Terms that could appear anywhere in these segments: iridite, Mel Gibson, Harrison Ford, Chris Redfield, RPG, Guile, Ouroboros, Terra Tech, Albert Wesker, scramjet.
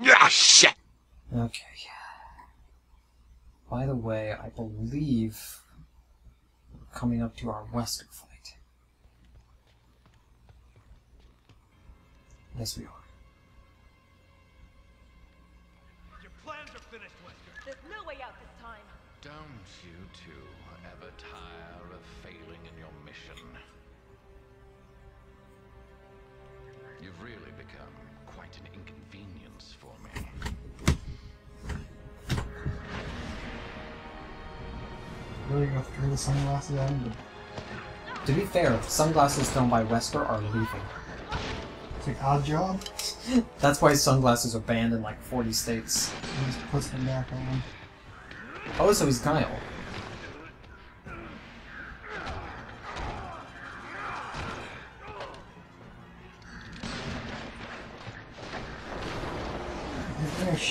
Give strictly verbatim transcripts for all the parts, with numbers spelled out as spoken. Ah, shit! Okay. By the way, I believe we're coming up to our Wesker fight. Yes, we are. Your plans are finished, Wesker. There's no way out this time. Don't you two ever tire of failing in your mission? You've really become quite an inconvenience for me. Really go through the sunglasses at him? To be fair, sunglasses thrown by Wesker are lethal. It's an odd job. That's why sunglasses are banned in like forty states. He just puts them back on. Oh, so he's Guile.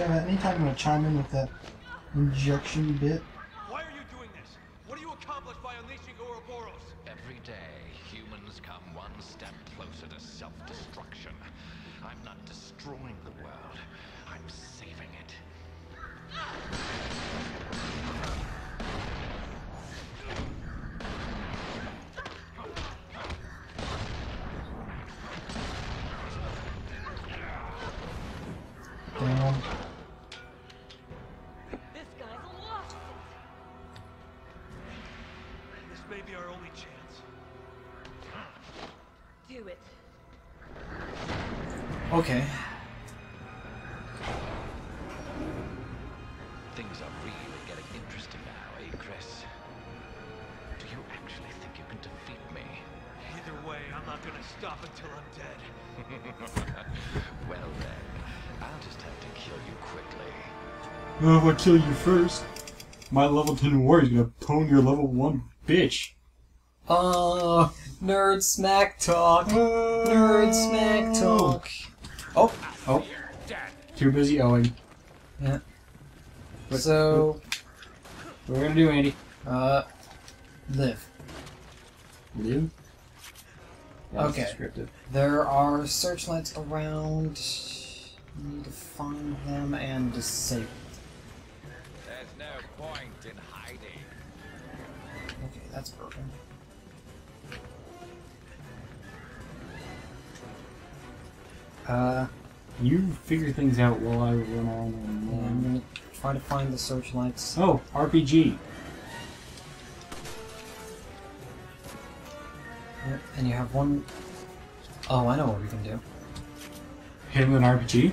Anytime I'm gonna chime in with that injection bit. Why are you doing this? What do you accomplish by unleashing Ouroboros? Every day, humans come one step closer to self-destruction. I'm not destroying the world. I'm saving it. Okay. Things are really getting interesting now, eh, Chris? Do you actually think you can defeat me? Either way, I'm not gonna stop until I'm dead. Well then, I'll just have to kill you quickly. No, if I kill you first, my level ten warrior's gonna pwn your level one bitch. Uh, nerd smack talk. Uh, nerd smack talk. Oh, oh, too busy Owen. Yeah. What, so, what we're gonna do, Andy? Uh, live. Live? Yeah, okay. There are searchlights around. You need to find them and disable them. There's no point in hiding. Okay, that's broken. Uh, you figure things out while I run on and on. I'm gonna try to find the searchlights. Oh, R P G. And you have one. Oh, I know what we can do. Hit him with an R P G?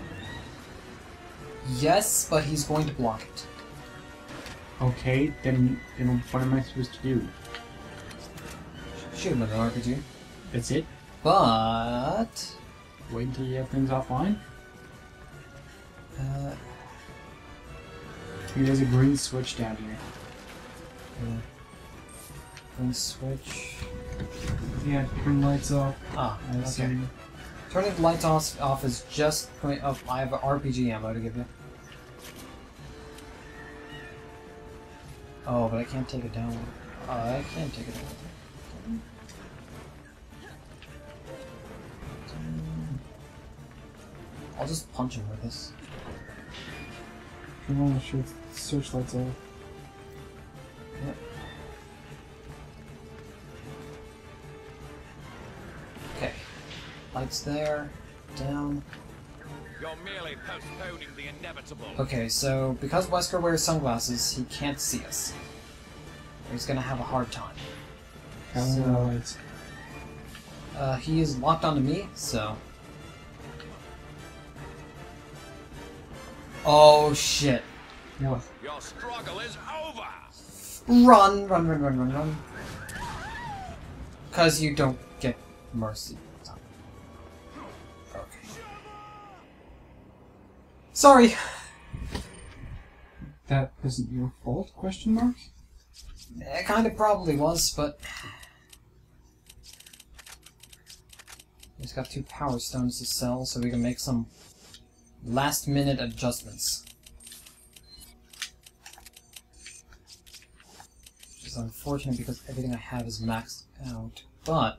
Yes, but he's going to block it. Okay, then, then what am I supposed to do? Shoot him with an R P G. That's it? But... wait until you have things offline. Uh, There's a green switch down here. Yeah. Green switch. Yeah, turn lights off. Ah, I okay. See. Turning the lights off, off is just point up. I have an R P G ammo to give you. Oh, but I can't take it down. Uh, I can't take it down. I'll just punch him with this. I'm gonna shoot searchlights out. Yep. Okay. Lights there. Down. You're merely postponing the inevitable. Okay, so because Wesker wears sunglasses, he can't see us. He's gonna have a hard time. How so, many lights? Uh, he is locked onto me, so. Oh shit. No. Your struggle is over. Run, run, run, run, run, run. Cause you don't get mercy. Okay. Sorry. That wasn't your fault, question mark? It kinda probably was, but he's got two power stones to sell, so we can make some last minute adjustments. Which is unfortunate because everything I have is maxed out, but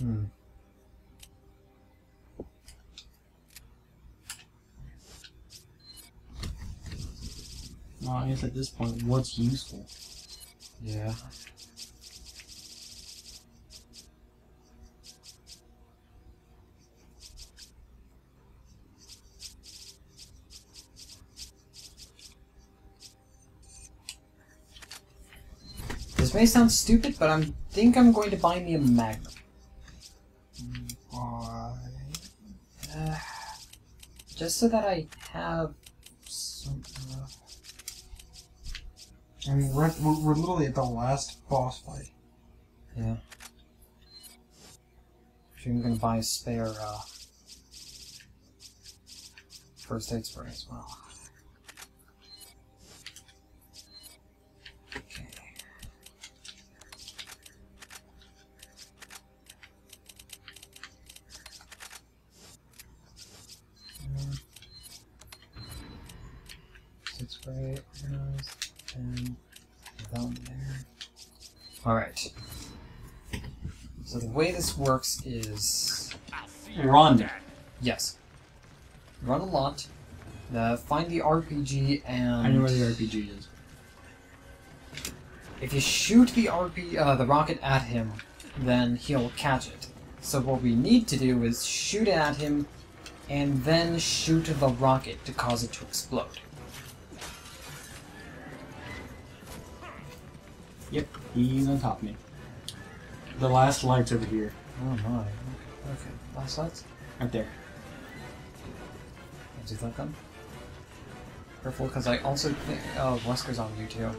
Hmm. Well, I guess at this point, what's useful? Yeah. This may sound stupid, but I think I'm going to buy me a Magnum. Why? Uh, just so that I have some... Uh, I mean, we're, at, we're, we're literally at the last boss fight. Yeah. So I'm going to buy a spare uh, first aid spray as well. And down there. Alright. So the way this works is... Run! Yes. Run a lot. Uh, find the R P G and... I know where the R P G is. If you shoot the R P, uh, the rocket at him, then he'll catch it. So what we need to do is shoot it at him, and then shoot the rocket to cause it to explode. Yep, he's on top of me. The last light's over here. Oh my. Okay, okay. Last light's? Right there. I'll do that gun. Careful, because I also think... Oh, Wesker's on you too.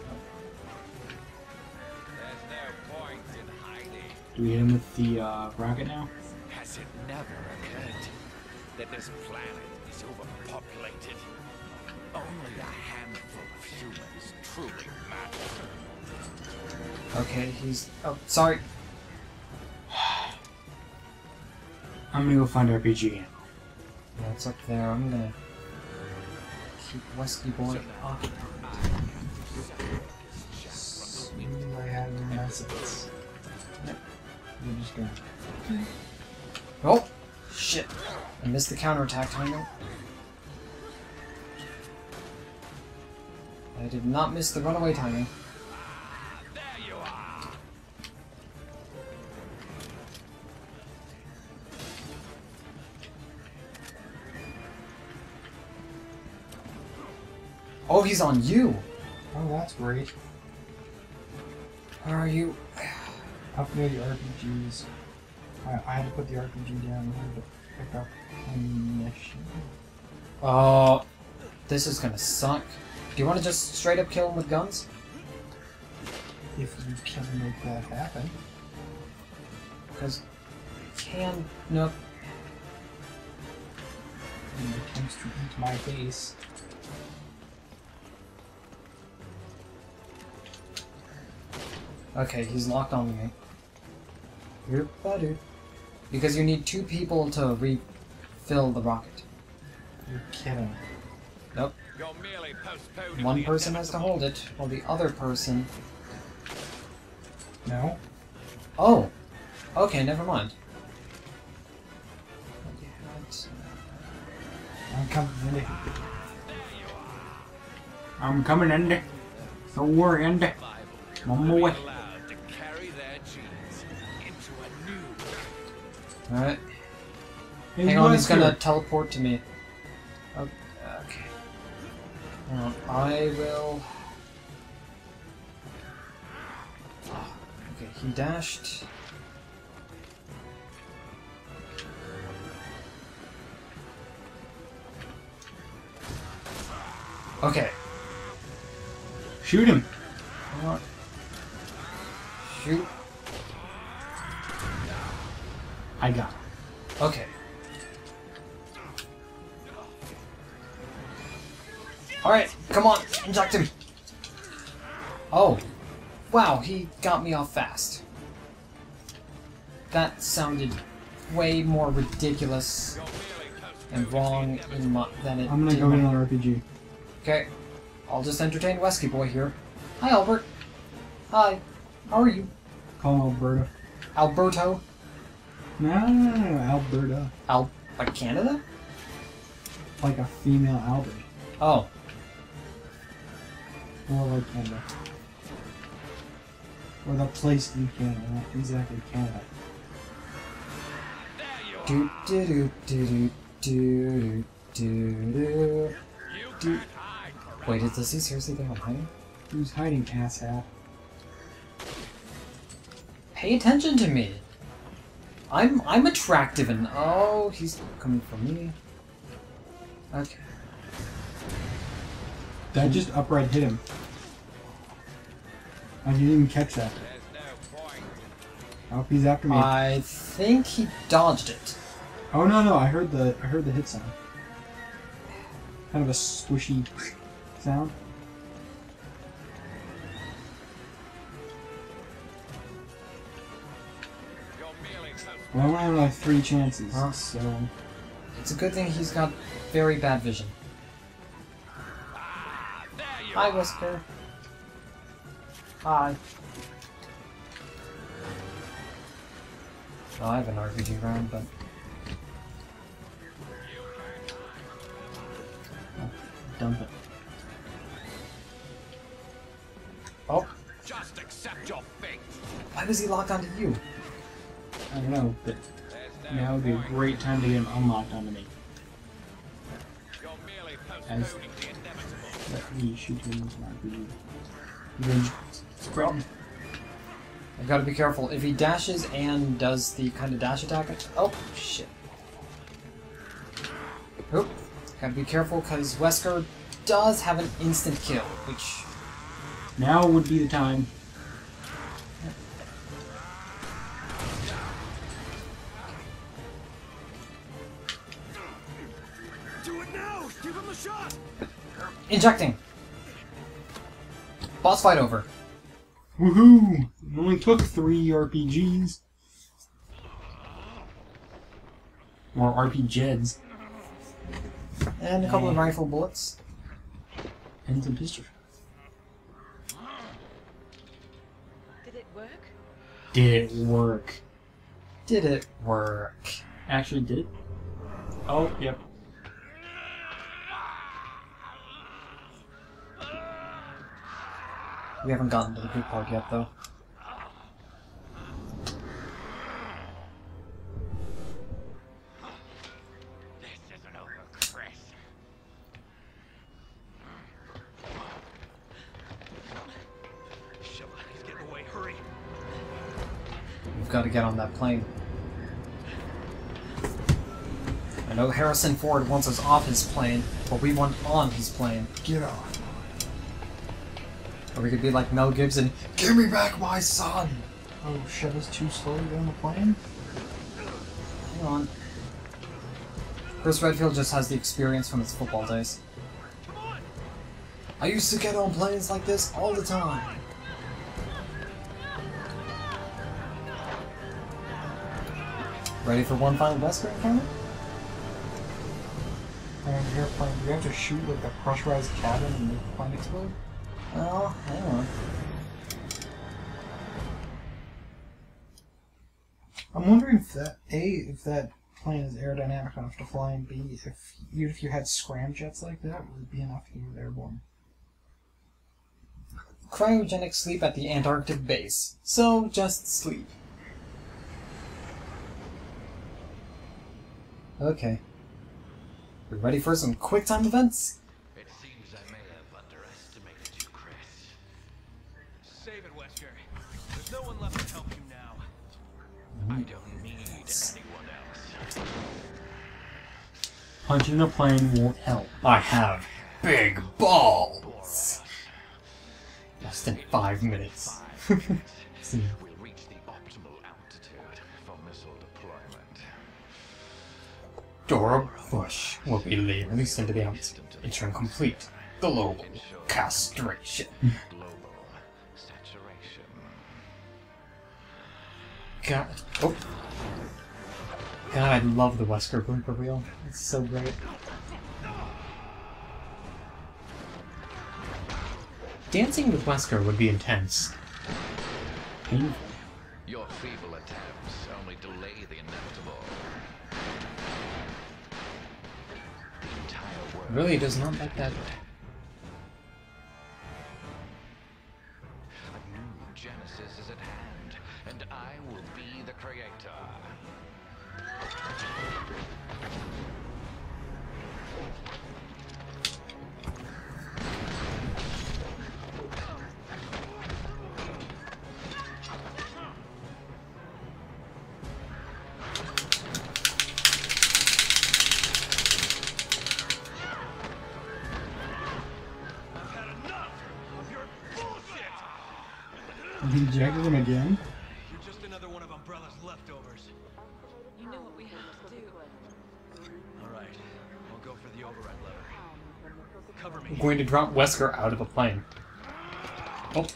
Do we hit him with the uh, rocket now? Has it never occurred that this planet is overpopulated? Only a handful of humans truly matter. Okay, he's... Oh, sorry. I'm gonna go find R P G ammo. Yeah, it's up there. I'm gonna keep Whiskey Boy off. So I have no assets. Yep. I'm just gonna... Oh! Shit! I missed the counterattack timer. I did not miss the runaway timing. Oh, he's on you! Oh, that's great. Where are you? Up near the R P Gs. I, I had to put the R P G down in order to pick up ammunition. Oh, this is gonna suck. Do you want to just straight up kill him with guns? If you can make that happen. Because... Can... No. And it comes to eat my face. Okay, he's locked on me. You're better. Because you need two people to refill the rocket. You're kidding. Nope. One person has to hold it, while the other person... No? Oh! Okay, never mind. I'm coming, Andy. I'm coming, Andy. Don't worry, Andy. One more. Alright. Hang on, he's gonna teleport to me. Oh, okay. Hang on, I will... Oh, okay, he dashed. Okay. Shoot him! Alright. Shoot. I got him. Okay. Alright, come on, inject him! Oh. Wow, he got me off fast. That sounded way more ridiculous and wrong in my, than it I'm gonna did go in on R P G. Okay. I'll just entertain Wesky Boy here. Hi, Albert. Hi. How are you? Call him Alberto. Alberto. No, no, no, no, Alberta. Al like Canada? Like a female Albert. Oh. Or like Canada. Or the place in Canada, not exactly Canada. Do do do do do do do do. Wait, is this seriously the hiding? Who's hiding, asshat? Pay attention to me. I'm I'm attractive and oh, he's coming for me. Okay. That just upright hit him. I didn't even catch that. I hope he's after me. I think he dodged it. Oh no no! I heard the I heard the hit sound. Kind of a swishy sound. Well, I only have like three chances, huh? So it's a good thing he's got very bad vision. Ah, hi, Wesker. Hi. Well, I have an R P G round, but oh, dump it. Oh. Just accept your fate. Why was he locked onto you? I don't know, but now would be a great time to get him unlocked onto me. As let me shoot him with my R P G. Sprout. I've got to be careful. If he dashes and does the kind of dash attack, oh shit! Oop. Gotta be careful because Wesker does have an instant kill, which now would be the time. Injecting! Boss fight over. Woohoo! It only took three R P Gs. Or R P Js. And a couple and of rifle bullets. And some pistol. Did it work? Did it work? Did it work? Actually, did it? Oh, yep. We haven't gotten to the big park yet, though. This isn't over, Chris. Shit, let's get away, hurry. We've got to get on that plane. I know Harrison Ford wants us off his plane, but we want on his plane. Get off. Or we could be like Mel Gibson, give me back my son! Oh, shove us too slowly down the plane? Hang on. Chris Redfield just has the experience from his football days. I used to get on planes like this all the time! Ready for one final Wesker encounter? And you're playing, you have to shoot like the pressurized cabin and make the plane explode? Well, hang on. I'm wondering if that A, if that plane is aerodynamic enough to fly, and B, if even if you had scramjets like that, would it be enough to get airborne? Cryogenic sleep at the Antarctic base. So just sleep. Okay. We ready for some quick time events? No one left to help you now. I don't need anyone else. Punching the plane won't help. I have big balls. Less than five minutes. We'll reach the optimal altitude for missile deployment. Dora Bush will be leaving into the atmosphere. It's incomplete. Global castration. God. Oh. God, I love the Wesker blimper wheel. It's so great. Dancing with Wesker would be intense. Painful. Your feeble attempts only delay the inevitable. The entire world really does not like that. A new Genesis is at hand, and I will be the creator. He jacked him again. You're just another one of Umbrella's leftovers. You know what we have to do. All right, we'll go for the override lever. Cover me. I'm going to drop Wesker out of a plane. Oh.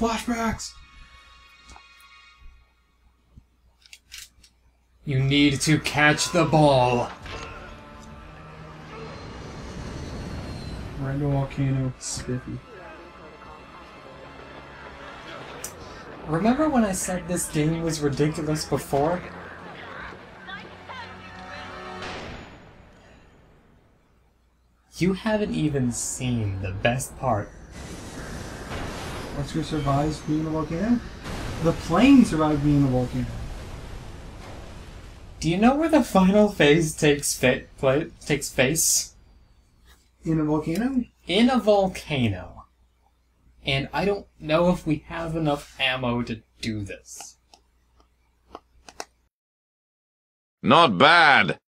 Flashbacks! You need to catch the ball! Randall Volcano, spiffy. Remember when I said this game was ridiculous before? You haven't even seen the best part. Wesker survives being in a volcano? The plane survived being in a volcano. Do you know where the final phase takes fa play takes place? In a volcano? In a volcano. And I don't know if we have enough ammo to do this. Not bad!